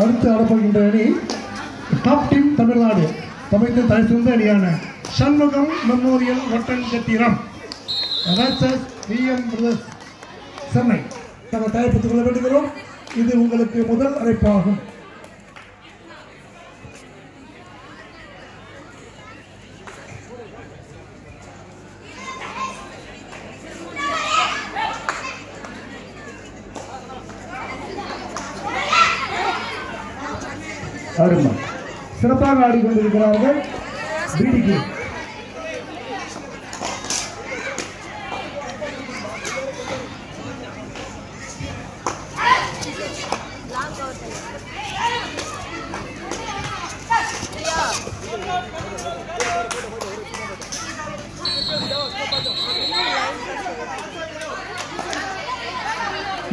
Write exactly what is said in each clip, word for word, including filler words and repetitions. तमिलनाडु தமிழ் தலைசிறந்த அணியான சண்முகம் மெமோரியல் ஒட்டன்சத்திரம் அரசஸ் விஎம் பிரதர்ஸ் சென்னை தங்கள் தயாரிப்புக்கு கொள்ள வேண்டுகிறோம். இது உங்களுக்கு முதல் அழைப்பாகும். அருமா சிறப்பாக ஆடிக்கொண்டிருக்கிறார்கள். வீடிக்கு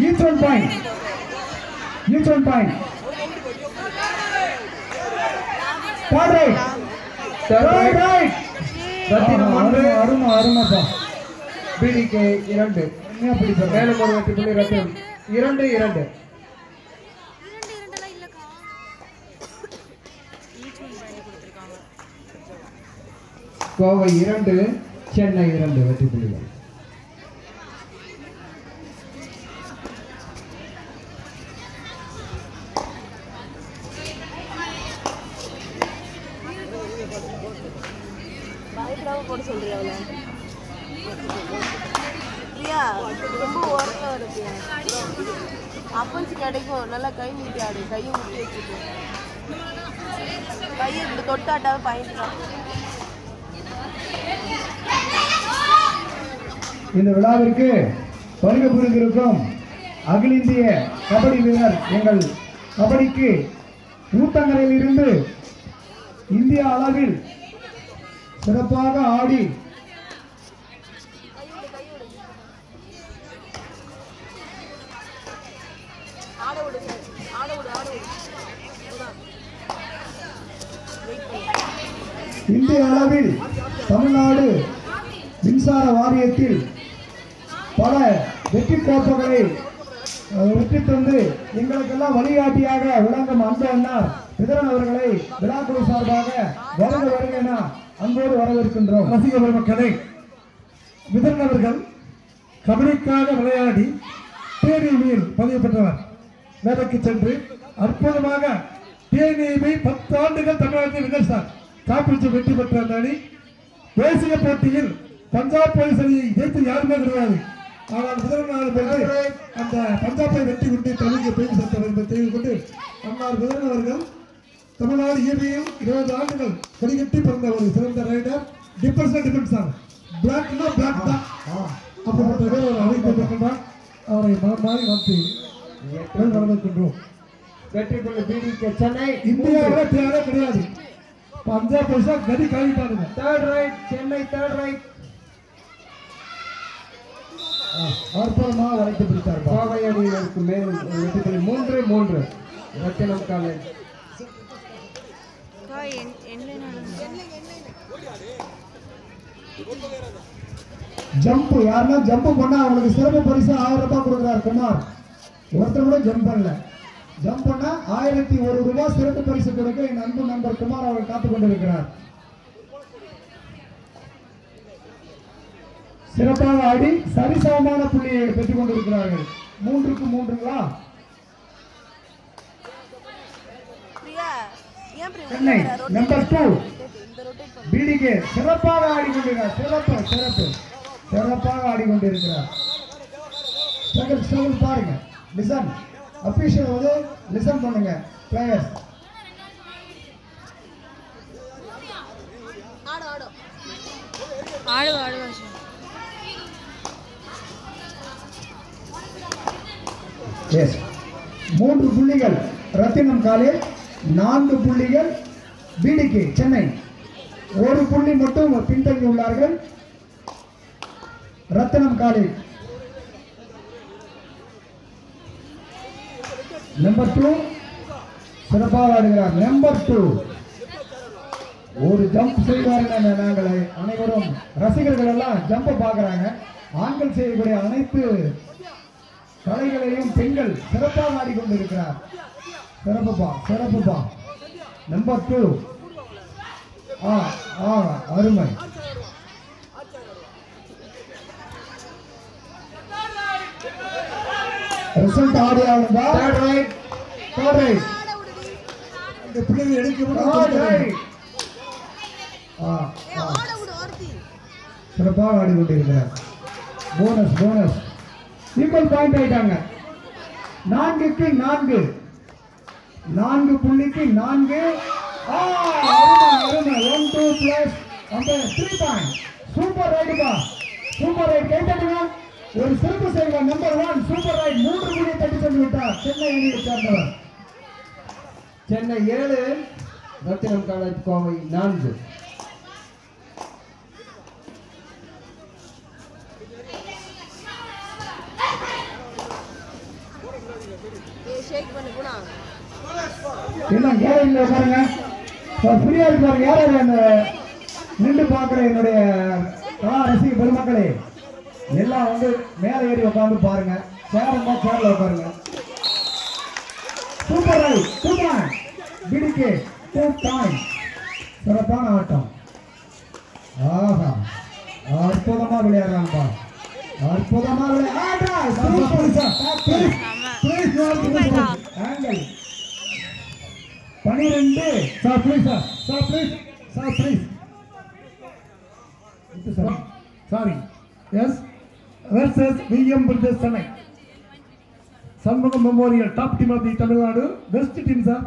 eastern point eastern point Third right, third right. Rathina one, aruma aruma pa. Bili ke irande. Niya pili pa. Mail mode vatti pili rathina. Irande irande. Kova irande, Chennai irande vatti pili pa. இந்த விழாவிற்கு வருகை புரிந்திருக்கும் அகில இந்திய கபடி வீரர் எங்கள் கபடிக்கு ஊத்தங்கரையில் இருந்து இந்திய அளவில் சிறப்பாக ஆடி இந்திய அளவில் தமிழ்நாடு மின்சார வாரியத்தில் பல வெற்றி கோப்பைகளை வெற்றி தந்து எங்களுக்கெல்லாம் வழிகாட்டியாக விளங்கும் அந்த அண்ணா விதரன் அவர்களை விழாக்குழு சார்பாக வருக வருக என அன்போடு வரவேற்கின்றோம். ரசிக பெருமக்களை, விதரன் அவர்கள் கபடிக்காக விளையாடி தேனியில் பதிவு பெற்றவர். வேலைக்கு சென்று அற்புதமாக தேனியை பத்து ஆண்டுகள் தமிழகத்தில் நிகழ்த்தார். சாம்பியன்ஷிப் வெற்றி பெற்ற அந்த அணி தேசிய போட்டியில் பஞ்சாப் போலீஸ் அணியை ஜெயித்து யாருமே கிடையாது. ஆனால் விதரன் அவர்கள் அந்த பஞ்சாபை வெற்றி கொண்டு தமிழக பெயர் சேர்த்தவர் என்பதை தெரிந்து கொண்டு அன்னார் விதரன் அவர்கள் தமிழ்நாடு இயற்கையில் இருபது ஆண்டுகள் கொடிகட்டி பிறந்த ஒரு சிறந்த ரைடர். டிஃபென்ஸ் டிஃபென்ஸ் தான், பிளாக்னா பிளாக் தான். அப்படிப்பட்ட பேர் அவர் அழைக்கப்பட்டிருக்கின்றார். அவரை மனமாறி வாழ்த்து வரவேற்கின்றோம். வெற்றி கொள்ள பிடிக்க சென்னை இந்தியாவில் தேவை கிடையாது. பஞ்சாப் போலீஸ் கடி காலிட்டாங்க. Third right Chennai, third right அற்புதமாக வளைத்து பிடித்தார். கோவை அணியினருக்கு மேலும் வெற்றி. மூன்று மூன்று ரத்தினம் காலேஜ். ஜம்ப் யாருன்னா ஜம்ப் பண்ணா அவங்களுக்கு சிறப்பு பரிசு ஆயிரம் ரூபாய் கொடுக்குறாரு குமார். ஒருத்தர் கூட ஜம்ப் பண்ணல. ஜம்ப் பண்ணா ஆயிரத்தி ஒரு ரூபாய் சிறப்பு பரிசு கொடுக்க என் அன்பு நண்பர் குமார் அவர்கள் காத்துக் கொண்டிருக்கிறார். சிறப்பாக ஆடி சரிசமமான புள்ளியை பெற்றுக் கொண்டிருக்கிறார்கள். மூன்றுக்கு மூன்றுங்களா? நம்பர் டூ பிடிகே சிறப்பாக ஆடிக்கொண்டிருக்கிறார். சிறப்பு சிறப்பு சிறப்பாக ஆடிக்கொண்டிருக்கிறார். பாருங்க, லிசன் அபிஷியல் வந்து லிசன் பண்ணுங்க பிளேயர்ஸ். ஆடு ஆடு எஸ். மூன்று புள்ளிகள் ரத்தினம் காலேஜ், நான்கு புள்ளிகள் வீடுக்கு சென்னை. ஒரு புள்ளி மட்டும் பின்தங்கி உள்ளார்கள் ரத்தினம் காலேஜ். நம்பர் டூ சிறப்பாக ஆடுகிறார். நம்பர் டூ ஒரு ஜம்ப் செய்வார்கள். நாங்கள் அனைவரும் ரசிகர்கள் எல்லாம் ஜம்பை பார்க்குறாங்க. ஆண்கள் செய்யக்கூடிய அனைத்து கலைகளையும் பெண்கள் சிறப்பாக ஆடிக்கொண்டிருக்கிறார். सरबबा सरबबा नंबर टू आ आ अरुण रिजल्ट आ गया होगा थर्ड राइट थर्ड राइट இந்த பிளேயர் எடுக்கணும் थर्ड राइट आ आ सरबबा ஆடி கொண்டிருக்காங்க போனஸ் போனஸ் ஈக்குவல் பாயிண்ட் ஆயிட்டாங்க நான்கு க்கு நான்கு नान्गु पुल्लिक्कु नान्गु आ Aruna Aruna one two plus अंबे थ्री पॉइंट सुपर राइट का सुपर राइट கேட்டீங்களா ஒரு சிறப்பு சேவை நம்பர் वन சூப்பர் ரைட் மூன்று புள்ளி தட்டி சென்று விட்டார் சென்னை அணியை சேர்ந்தவர் சென்னை ஏழு ரத்தினம் காலேஜ் கோவை நான்கு ये शेक பண்ணு குணா என்ன கேரில பாருங்க நான் ஃப்ரீயா இருக்காரு யாரோ நின்னு பாக்குறேன் என்னோட ரசிக பெருமக்களே எல்லாம் வந்து மேல ஏறி உட்கார்ந்து பாருங்க சேரமா சேரல உட்காருங்க சூப்பர் ரைட் சூப்பர் பிடிக்கே டூ டைம் சரதான ஆட்டம் ஆஹா அற்புதமா விளையாடுறாங்க அற்புதமா விளையாடுறா super sir please note angle பன்னிரண்டு sir please sir sir please sir please இது sir sorry S versus VM brothers Chennai Shanmugam memorial top team of the Tamil Nadu best team sir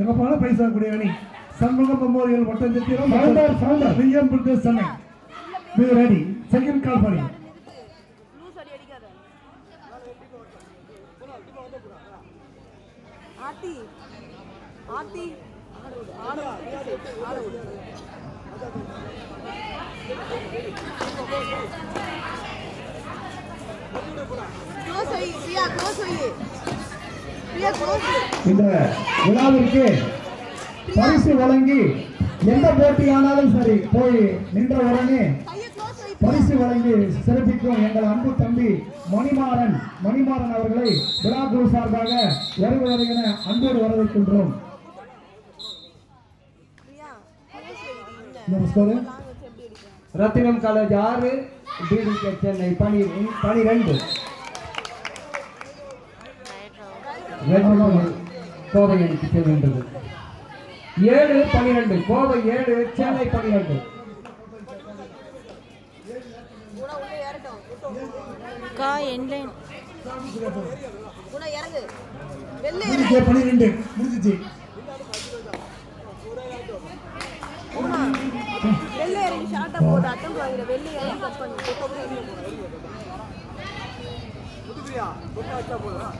எங்க பால பைசா கூடிய அணி Shanmugam memorial Oddanchatram founder founder VM brothers Chennai we ready second call for you आरती आरती आड़ा आड़ा क्लोज होई प्रिया क्लोज होई प्रिया क्लोज இந்த வினாவிற்கு பரிசு வழங்கி எந்த போட்டியானாலும் சரி போய் நின்ற உடனே பரிசு வழங்கி சிறப்பிக்கும் எங்கள் அன்பு தம்பி மணிமாறன் மணிமாறன் அவர்களை விழாக்குழு சார்பாக வருக வருக என அன்போடு வரவேற்கின்றோம். ரத்தினம் காலேஜ் ஆறு டிடிகே சென்னை பன்னிரண்டு கோவை அணிக்கு செல்கின்றது ஏழு பன்னிரண்டு கோவை ஏழு சென்னை பன்னிரண்டு का एंड लाइन पूरा இறங்கு வெல்ல பன்னிரண்டு முடிஞ்சிச்சு வெல்ல இறங்கி ஷார்ட்டா போடு அட்டம் போகிற வெல்ல இறங்கி கட் பண்ணு முடிச்சியா போட்டா அட்டா போடுடா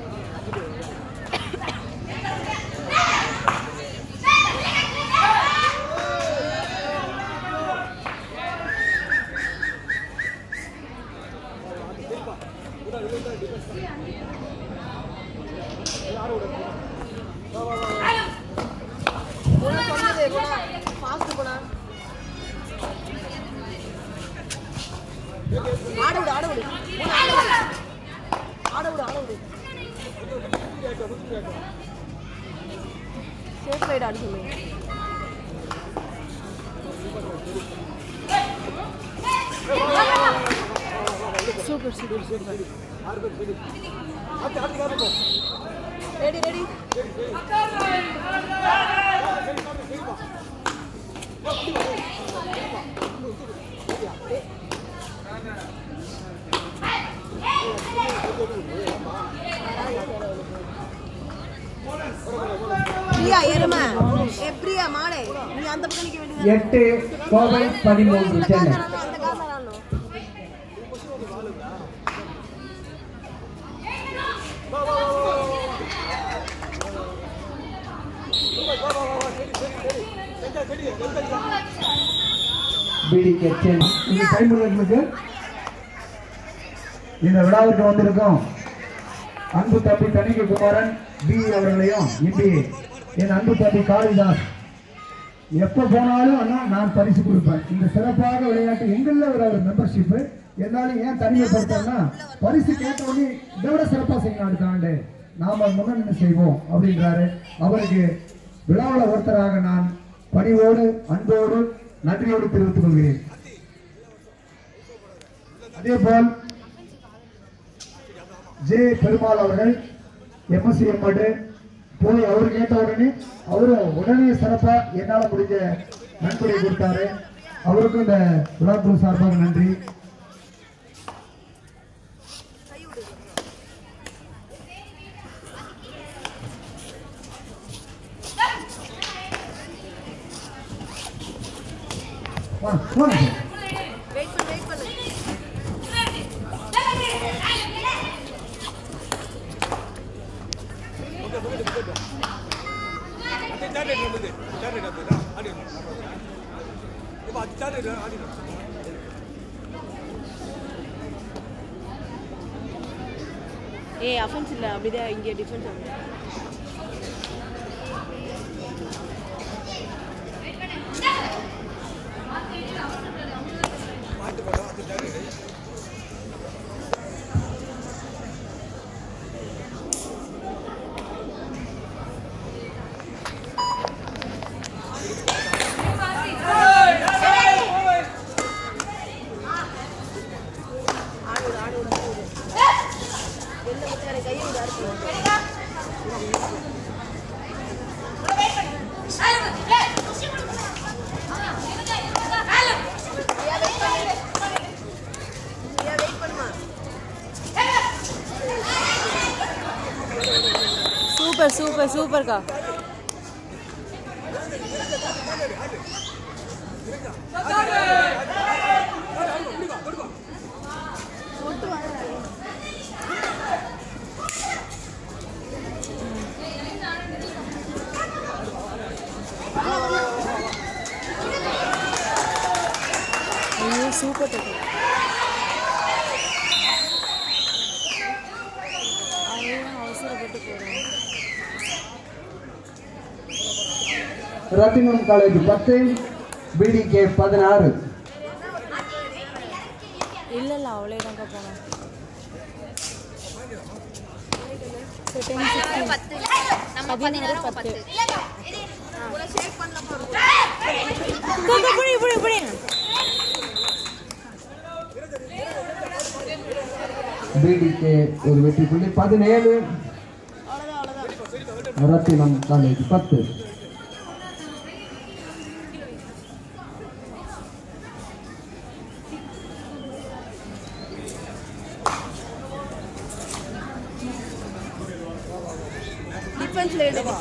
எட்டு கோவை பதிமூன்று சென்னை பிடிகே சென்னை இந்த டைமுக்கு இந்த விழாவுக்கு வந்திருக்கும் அன்பு தம்பி தணிகை குமாரன் பி அவர்களையும் இன்றி என் அன்பு தம்பி காளிதாஸ் எப்ப போனாலும் அண்ணா நான் பரிசு கொடுப்பேன் இந்த சிறப்பாக விளையாட்டு எங்கல்ல ஒரு மெம்பர்ஷிப் என்னால ஏன் தனிமைப்படுத்தா பரிசு கேட்டவனே இதை விட சிறப்பா செய்யணும் அடுத்த ஆண்டு नाम मुन्नवे विड़ा नान पणिवोड़ अनोड़ नंबर तेज जे पेरुमाल एमएससी उड़ने उड़ने सार्ज नंबर सार्बा नंबर ए अफेंस இல்ல அப்படியே இங்க டிஃபென்ஸ் ஆகுது வெயிட் பண்ணு மார்க்கெட்ல அவசரத்துல மாட்டு போடா அது தள்ளி सुपर सुपर का सुपर तो रत्नम कॉलेज पत्ते बीडी के पदनार इल्ल इल्ल अवले रंगा पोना सेटिंग पत्ते நம்ம பதினாறு பத்து இல்லங்க ஒரு ஷேக் பண்ணல போறோம் புடி புடி புடி बीडी के ஒரு வெற்றி புள்ளி பதினேழு அவ்வளவுதான் அவ்வளவுதான் ரத்னம் காலேஜ் பத்து रत्नम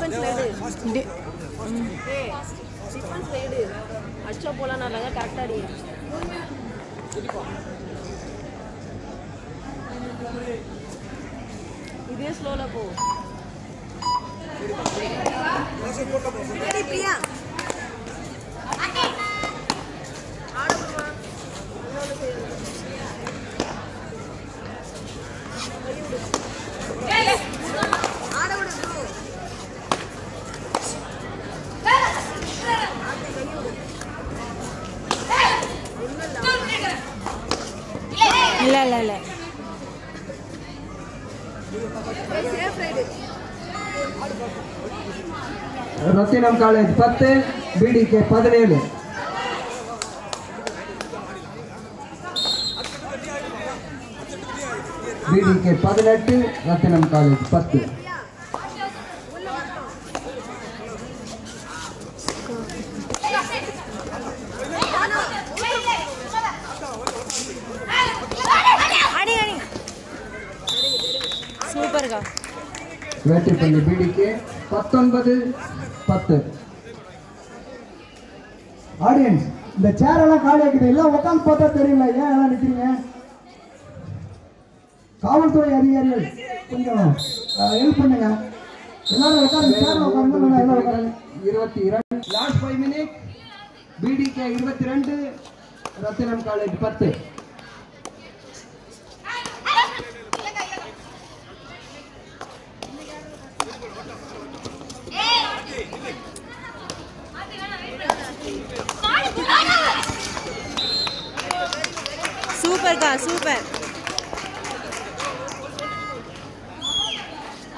कॉलेज पत्ते बीडी के पदनेल बीडी के पदनेट रत्नम कॉलेज पत्ते सुपर का वेटी पल्ली बीडी के पत्तों ऑडियंस सुपर का सुपर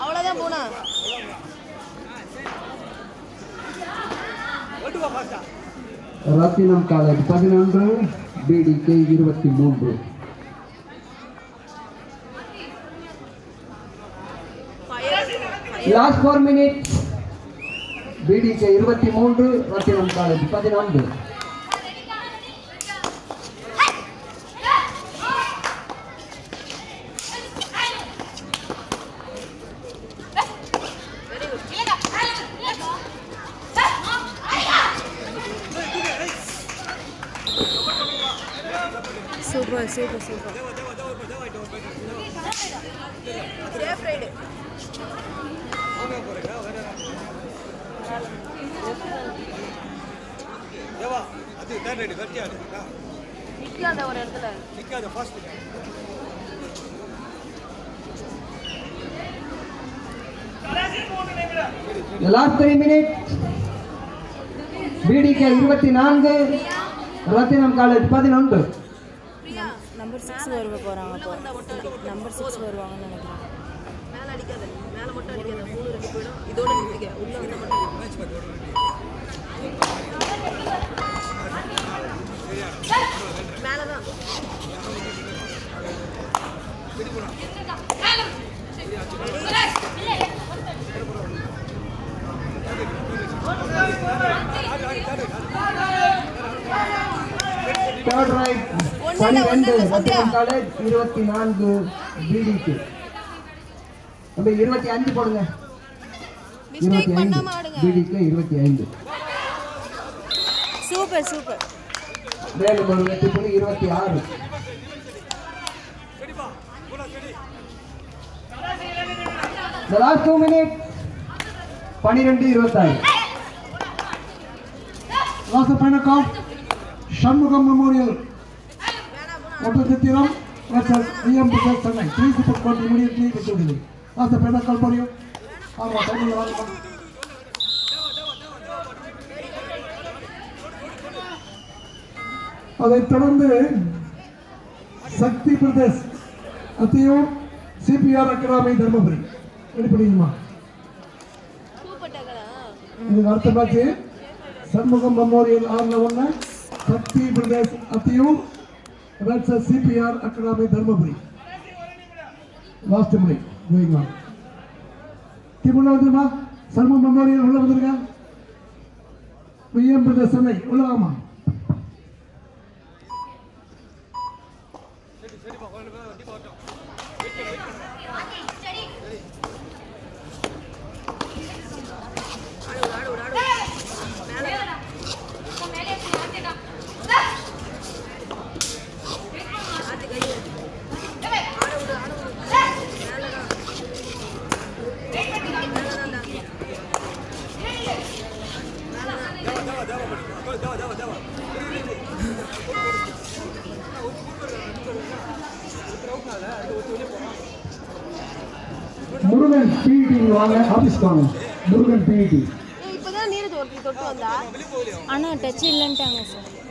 अवला ரத்தினம் காலேஜ் பதினொன்று டிடிகே இருபத்தி மூன்று लास्ट फोर मिनट बीडीके इवती मूं रत्न कॉलेज पद सूपर सूपर सूपर देवा அது டேரேடி கட்டியாடு நிக்காத ஒரு இடத்துல நிக்காத ஃபர்ஸ்ட் கரெசி போடு நிக்குற लास्ट थ्री मिनट बीडीके चौबीस ரத்தினம் காலேஜ் பதினொன்று நம்பர் छह வருவ போறாங்க நம்பர் छह வருவாங்கன்னு நினைக்கிறேன் மேல அடிக்காத மேல மட்டும் அடிக்காத மூணு ரெண்டு போய்டும் இதோட நிக்குங்க உள்ள வந்து மட்டும் மேட்ச் பண்ணு மேல தான் பிடி போடா மேல இல்ல थर्ड राइट पन्निरंडु रत्नम कॉलेज चौबीस बीडीके अब पच्चीस போடுங்க मिस्टेक பண்ணாம ஆடுங்க बीडीके पच्चीस சூப்பர் சூப்பர் மேல ஒரு வெட்டி போடு छब्बीस கெடி பா போடா கெடி the last two minutes पन्निरंडु छब्बीस last final call Shanmugam Memorial Kottachittiram versus V M B S Chennai please put call immediately received as the final call for you our final call அதை தொடர்ந்து சக்தி Pradesh Athiyur C P R academy Dharmapuri எடுபடியுமா கூப்பட்டங்களா இது அடுத்த பாக்கி Shanmugam Memorial R one Sakthi brothers Athiyur versus C P R academy Dharmapuri last में going on किबुना उधरवा Shanmugam Memorial उल्ला उधरगा पीएम प्रदेश नहीं उल्लामा मुरुगन पीटी वाला ऑफिस कौन मुरुगन पीटी இப்பதான் நீர் தோட்டி தொட்டு வந்தா انا டச் இல்லன்ட்டாங்க சார்